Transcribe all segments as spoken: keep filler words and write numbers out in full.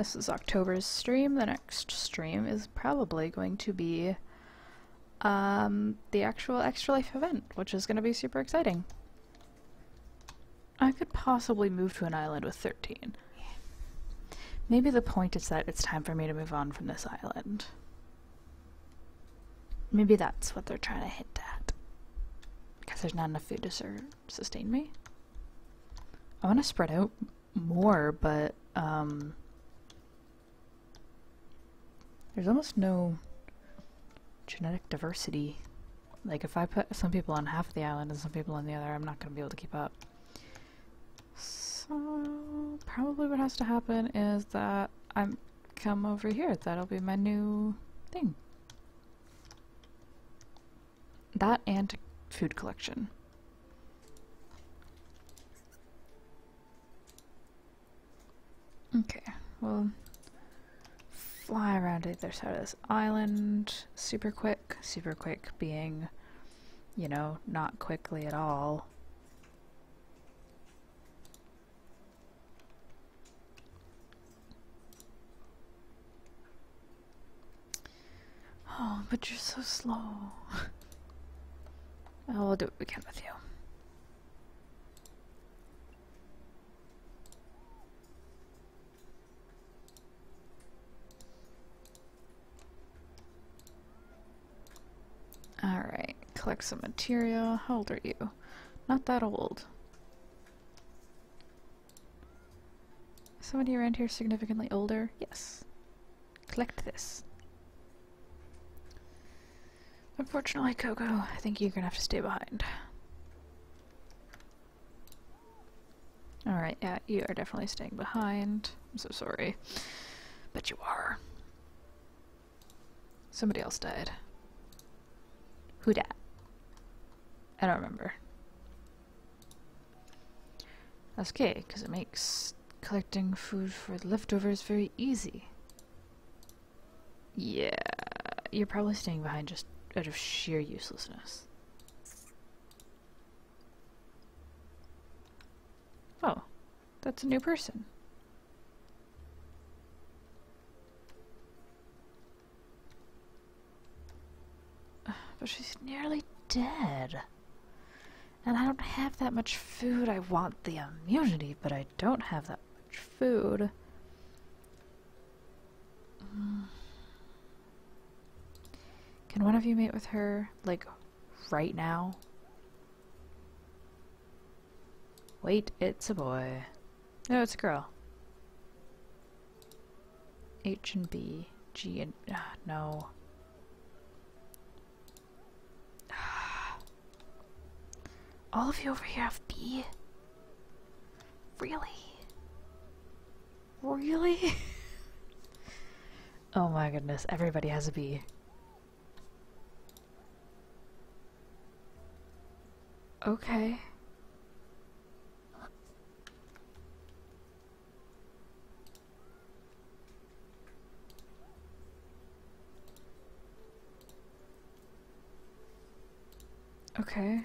This is October's stream. The next stream is probably going to be um, the actual Extra Life event, which is going to be super exciting. I could possibly move to an island with thirteen. Maybe the point is that it's time for me to move on from this island. Maybe that's what they're trying to hint at. Because there's not enough food to sur sustain me. I want to spread out more, but um, there's almost no genetic diversity. Like, if I put some people on half the island and some people on the other, I'm not going to be able to keep up. So, probably what has to happen is that I come over here. That'll be my new thing. That and food collection. Okay, well, fly around either side of this island super quick. Super quick being, you know, not quickly at all. Oh, but you're so slow. Well, we'll do what we can with you. Alright, collect some material. How old are you? Not that old. Is somebody around here significantly older? Yes. Collect this. Unfortunately, Coco, I think you're gonna have to stay behind. Alright, yeah, you are definitely staying behind. I'm so sorry. But you are. Somebody else died. Who dat? I don't remember. That's okay, because it makes collecting food for the leftovers very easy. Yeah, you're probably staying behind just out of sheer uselessness. Oh, that's a new person. But she's nearly dead. And I don't have that much food. I want the immunity, but I don't have that much food. Mm. Can one of you mate with her, like, right now? Wait, it's a boy. No, it's a girl. H and B, G and... Uh, no. All of you over here have B? Really? Really? Oh my goodness, everybody has a B. Okay. Okay.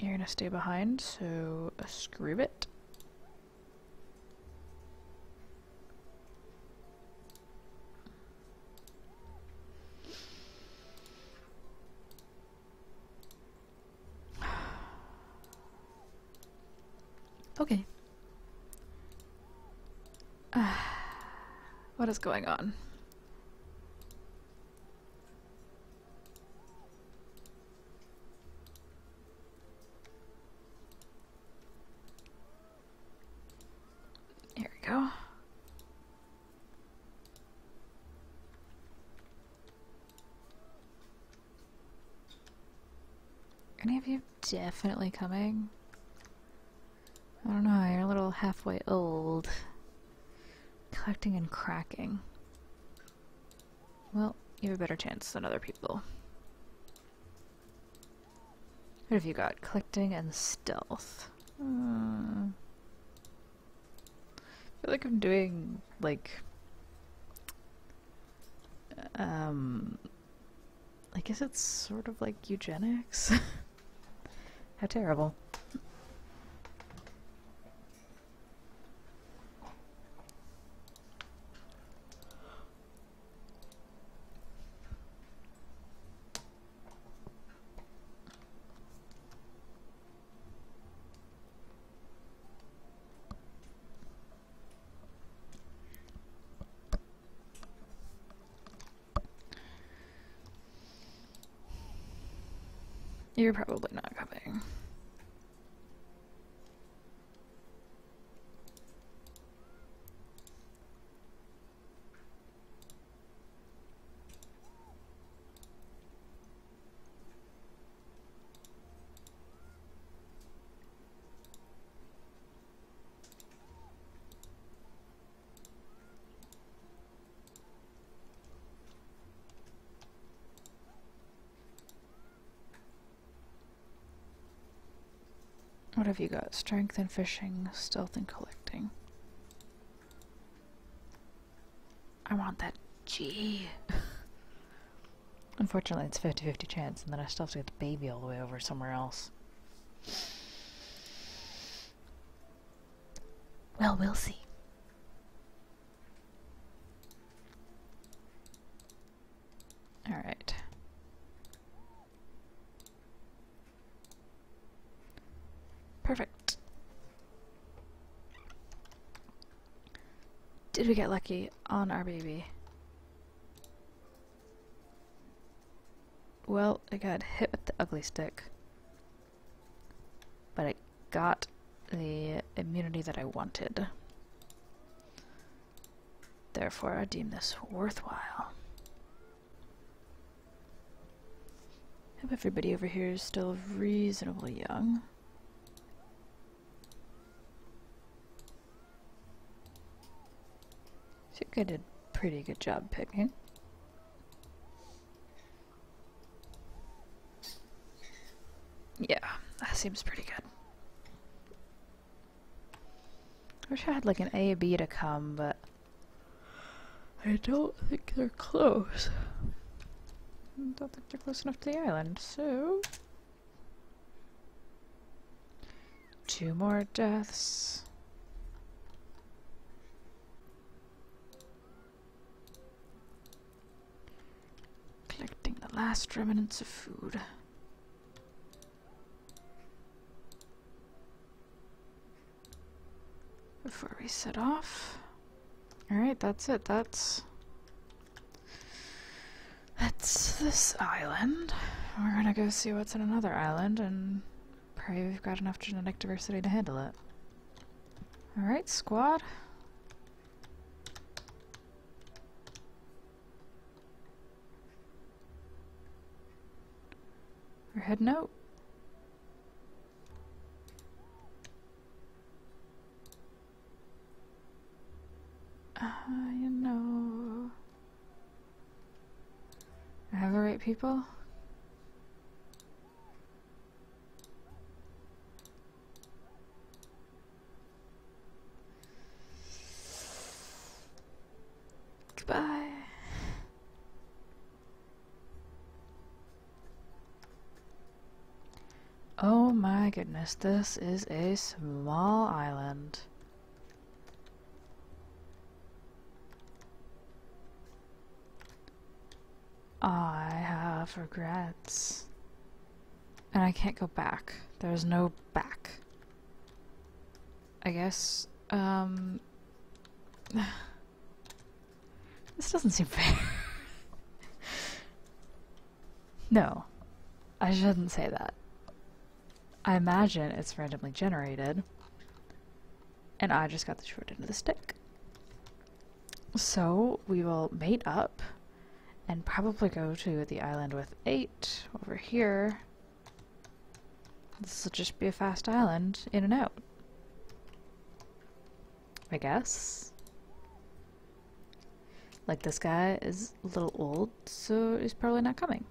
You're gonna stay behind, so uh, screw it. Okay. Uh, what is going on? Definitely coming. I don't know, you're a little halfway old. Collecting and cracking. Well, you have a better chance than other people. What have you got? Collecting and stealth. Hmm. I feel like I'm doing, like, um, I guess it's sort of like eugenics. How terrible. You're probably not coming. What have you got? Strength and fishing, stealth and collecting. I want that G. Unfortunately, it's fifty fifty chance, and then I still have to get the baby all the way over somewhere else. Well, we'll see. Alright. Perfect. Did we get lucky on our baby? Well, it got hit with the ugly stick, but it got the immunity that I wanted. Therefore, I deem this worthwhile. I hope everybody over here is still reasonably young. I think I did a pretty good job picking. Yeah, that seems pretty good. I wish I had like an A B to come, but I don't think they're close. I don't think they're close enough to the island, so two more deaths. Collecting the last remnants of food. Before we set off. Alright, that's it. That's... That's this island. We're gonna go see what's in another island and pray we've got enough genetic diversity to handle it. Alright, squad. We're heading out. I know. I have the right people. Goodbye. Oh my goodness, this is a small island. I have regrets. And I can't go back. There's no back. I guess, um... this doesn't seem fair. No. I shouldn't say that. I imagine it's randomly generated, and I just got the short end of the stick. So we will mate up, and probably go to the island with eight over here. This will just be a fast island, in and out, I guess. Like, this guy is a little old, so he's probably not coming.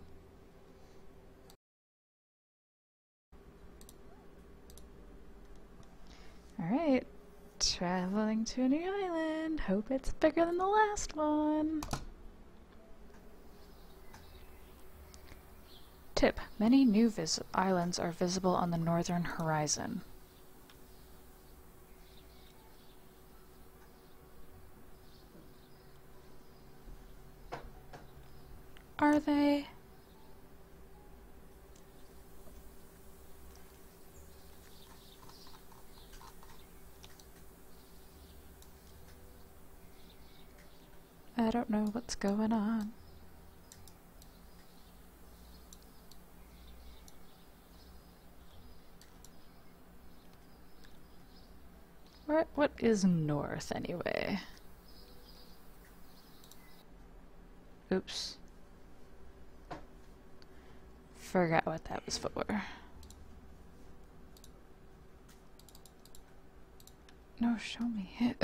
Alright, traveling to a new island. Hope it's bigger than the last one. Tip: many new vis islands are visible on the northern horizon. Are they? I don't know what's going on. Where, what is north anyway? Oops. Forgot what that was for. No, show me it.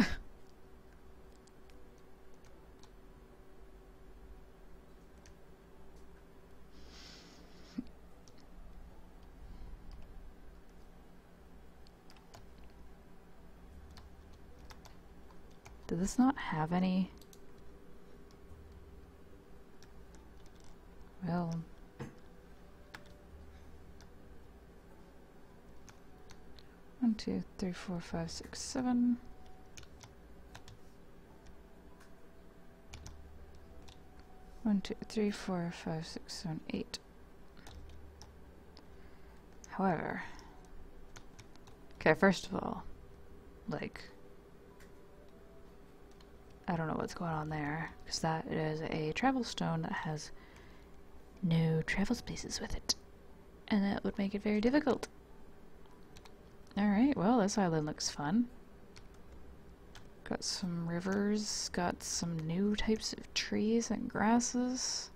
Does this not have any? Well, one, two, three, four, five, six, seven. One, two, three, four, five, six, seven, eight. However, okay, first of all, like, I don't know what's going on there, because that is a travel stone that has no travel spaces with it, and that would make it very difficult. Alright, well, this island looks fun. Got some rivers, got some new types of trees and grasses.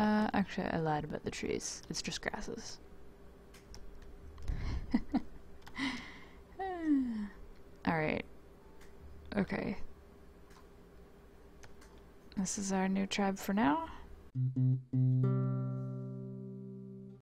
Uh, actually, I lied about the trees. It's just grasses. Alright. Okay. This is our new tribe for now.